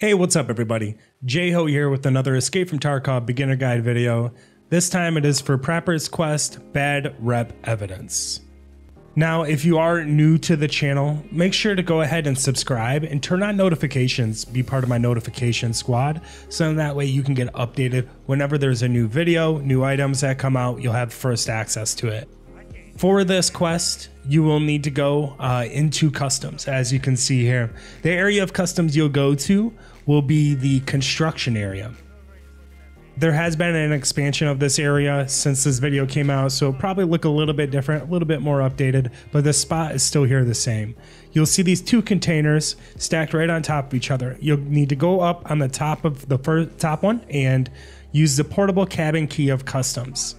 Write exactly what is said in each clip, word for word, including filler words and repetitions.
Hey, what's up everybody? J-Ho here with another Escape from Tarkov beginner guide video. This time it is for Prepper's Quest, Bad Rep Evidence. Now, if you are new to the channel, make sure to go ahead and subscribe and turn on notifications, be part of my notification squad, so that way you can get updated whenever there's a new video, new items that come out, you'll have first access to it. For this quest, you will need to go uh, into customs, as you can see here. The area of customs you'll go to will be the construction area. There has been an expansion of this area since this video came out, so it'll probably look a little bit different, a little bit more updated, but the spot is still here the same. You'll see these two containers stacked right on top of each other. You'll need to go up on the top of the first, top one and use the portable cabin key of customs.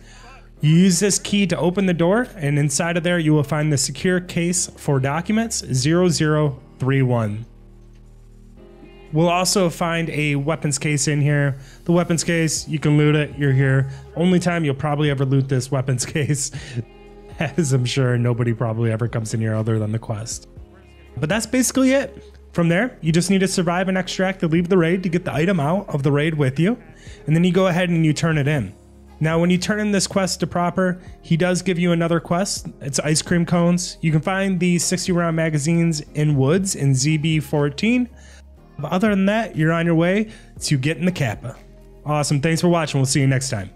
You use this key to open the door, and inside of there you will find the secure case for documents zero zero three one. We'll also find a weapons case in here. The weapons case, you can loot it, you're here. Only time you'll probably ever loot this weapons case, as I'm sure nobody probably ever comes in here other than the quest. But that's basically it. From there, you just need to survive and extract to leave the raid to get the item out of the raid with you, and then you go ahead and you turn it in. Now, when you turn in this quest to Prapor, he does give you another quest. It's ice cream cones. You can find the sixty round magazines in woods in Z B fourteen. But other than that, you're on your way to getting the Kappa. Awesome. Thanks for watching. We'll see you next time.